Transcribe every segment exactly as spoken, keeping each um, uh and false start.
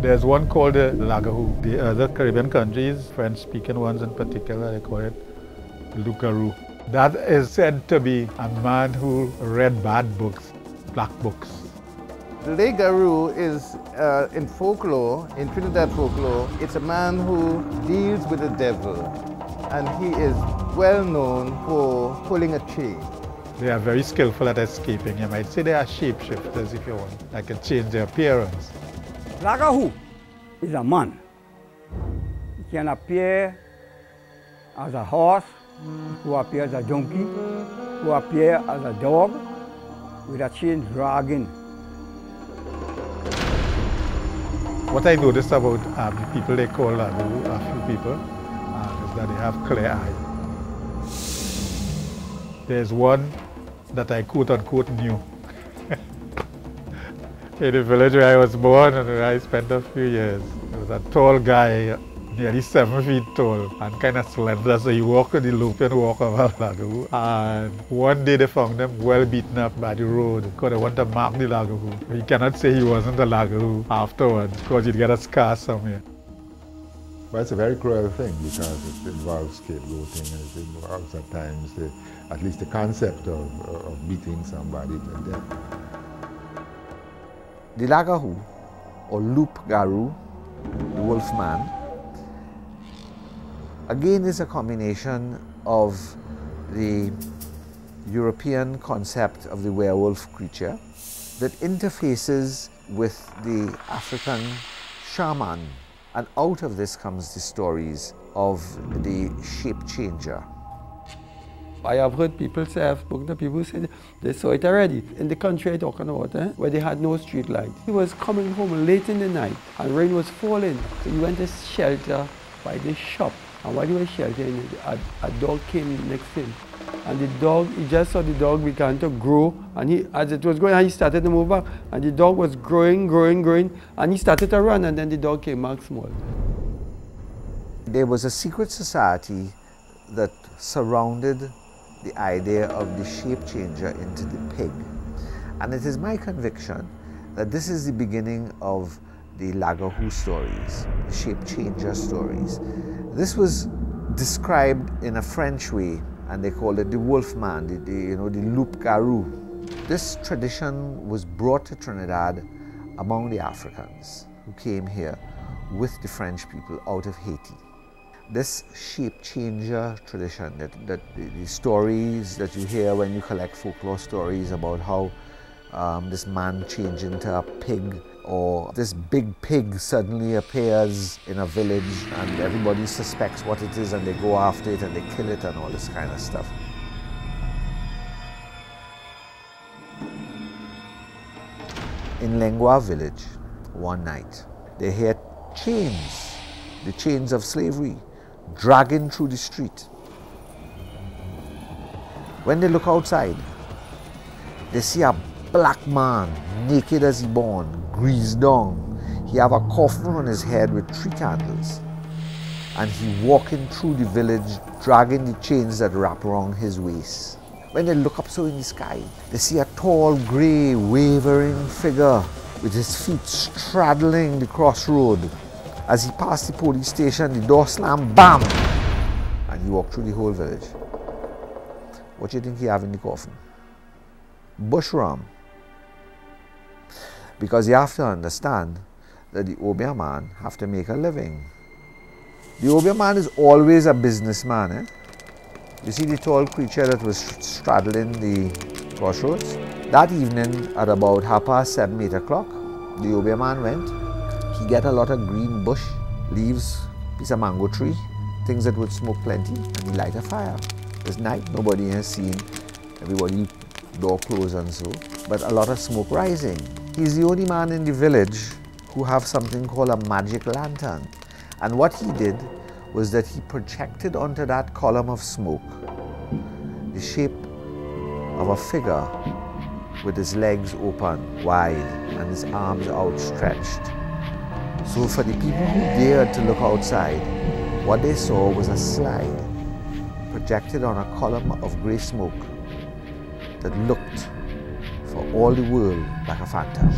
There's one called the Lagahoo. The other Caribbean countries, French-speaking ones in particular, they call it loup-garou. That is said to be a man who read bad books, black books. Le Garou is, uh, in folklore, in Trinidad folklore, it's a man who deals with the devil, and he is well known for pulling a chain. They are very skillful at escaping. You might say they are shapeshifters, if you want. They can change their appearance. Lagahoo is a man. He can appear as a horse, who appears as a donkey, who appears as a dog, with a chain dragging. What I noticed about uh, the people they call uh, a few people uh, is that they have clear eyes. There's one that I quote-unquote knew. In the village where I was born and where I spent a few years, there was a tall guy, nearly seven feet tall and kind of slender, so he walked the Lopian walk of a Lagahoo. And one day they found him well beaten up by the road because they wanted to mark the Lagahoo. He cannot say he wasn't a Lagahoo afterwards because you'd get a scar somewhere. But it's a very cruel thing because it involves scapegoating and it involves at times the, at least the concept of, of beating somebody to death. The Lagahoo, or loup-garou, the wolf man, again, it's a combination of the European concept of the werewolf creature that interfaces with the African shaman. And out of this comes the stories of the shape changer. I have heard people say, I've spoken to people who said they saw it already. In the country I'm talking about, eh, where they had no street light. He was coming home late in the night and rain was falling. So he went to shelter by the shop. And while he was sheltering, a, a dog came next to him. And the dog, he just saw the dog began to grow. And he, as it was growing, he started to move back. And the dog was growing, growing, growing. And he started to run, and then the dog came back small. There was a secret society that surrounded the idea of the shape changer into the pig. And it is my conviction that this is the beginning of the Lagahoo stories, the shape changer stories. This was described in a French way, and they called it the wolf man, the, the, you know, the loup-garou. This tradition was brought to Trinidad among the Africans who came here with the French people out of Haiti. This shape changer tradition, that, that the, the stories that you hear when you collect folklore stories about how um, this man changed into a pig, or this big pig suddenly appears in a village and everybody suspects what it is and they go after it and they kill it and all this kind of stuff. In Lengua village, one night, they hear chains, the chains of slavery, dragging through the street. When they look outside, they see a black man, naked as he born, greased down. He have a coffin on his head with three candles. And he walking through the village, dragging the chains that wrap around his waist. When they look up so in the sky, they see a tall, grey, wavering figure with his feet straddling the crossroad. As he passed the police station, the door slammed, bam! And he walked through the whole village. What do you think he have in the coffin? Bushram. Because you have to understand that the Obeah man have to make a living. The Obeah man is always a businessman. Eh? You see the tall creature that was straddling the crossroads? That evening at about half past seven, eight o'clock, the Obeah man went. He got a lot of green bush, leaves, piece of mango tree, things that would smoke plenty, and he light a fire. It's night, nobody has seen, everybody door closed and so, but a lot of smoke rising. He's the only man in the village who have something called a magic lantern. And what he did was that he projected onto that column of smoke the shape of a figure with his legs open wide and his arms outstretched. So for the people who dared to look outside, what they saw was a slide projected on a column of grey smoke that looked for all the world like a phantom.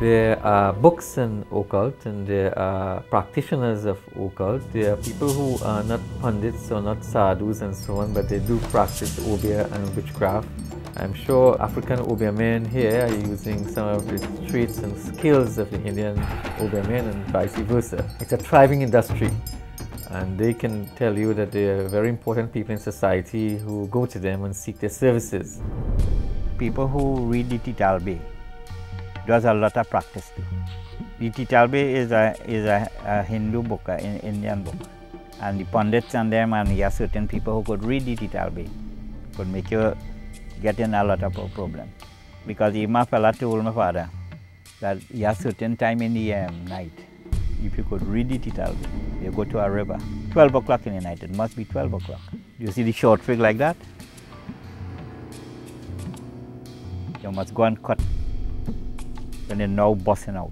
There are books in occult and there are practitioners of occult. There are people who are not pundits or not sadhus and so on, but they do practice Obeah and witchcraft. I'm sure African Obeah men here are using some of the traits and skills of the Indian Obeah men and vice versa. It's a thriving industry and they can tell you that they are very important people in society who go to them and seek their services. People who read the Titalbe does a lot of practice too. The Titalbe is a, is a, a Hindu book, an Indian book, and the pundits and them, and there are certain people who could read the Titalbe, could make you get in a lot of problems. Because my fella told my father that you have certain time in the um, night, if you could read the Titalbe, you go to a river, twelve o'clock in the night, it must be twelve o'clock. You see the short fig like that? You must go and cut, and they're now busting out.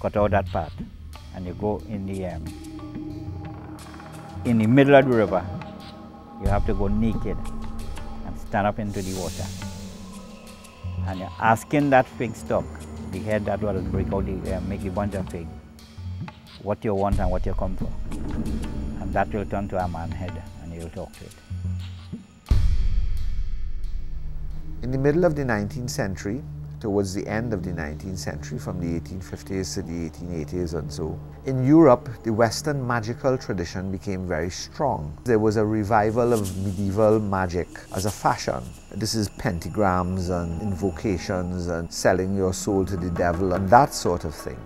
Cut out that part, and you go in the, um, in the middle of the river, you have to go naked and stand up into the water. And you're asking that fig stock, the head that will break out, the, uh, make a bunch of fig, what you want and what you come for. And that will turn to a man head and you'll talk to it. In the middle of the nineteenth century, towards the end of the nineteenth century, from the eighteen fifties to the eighteen eighties and so, in Europe, the Western magical tradition became very strong. There was a revival of medieval magic as a fashion. This is pentagrams and invocations and selling your soul to the devil and that sort of thing.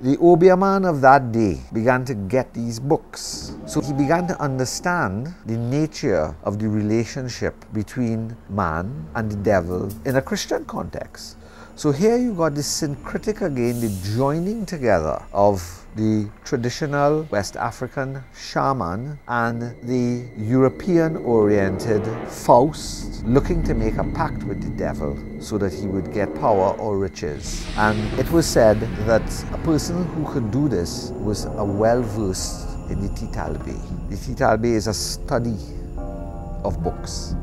The Obeah man of that day began to get these books. So he began to understand the nature of the relationship between man and the devil in a Christian context. So here you got this syncretic again, the joining together of the traditional West African shaman and the European-oriented Faust looking to make a pact with the devil so that he would get power or riches. And it was said that a person who could do this was a well-versed in the Titalbe. The Titalbe is a study of books.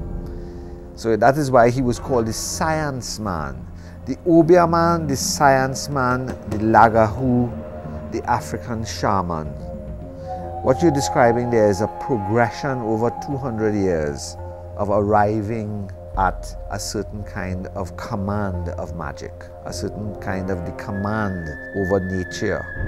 So that is why he was called the science man. The Obeah man, the science man, the Lagahoo, the African shaman. What you're describing there is a progression over two hundred years of arriving at a certain kind of command of magic, a certain kind of the command over nature.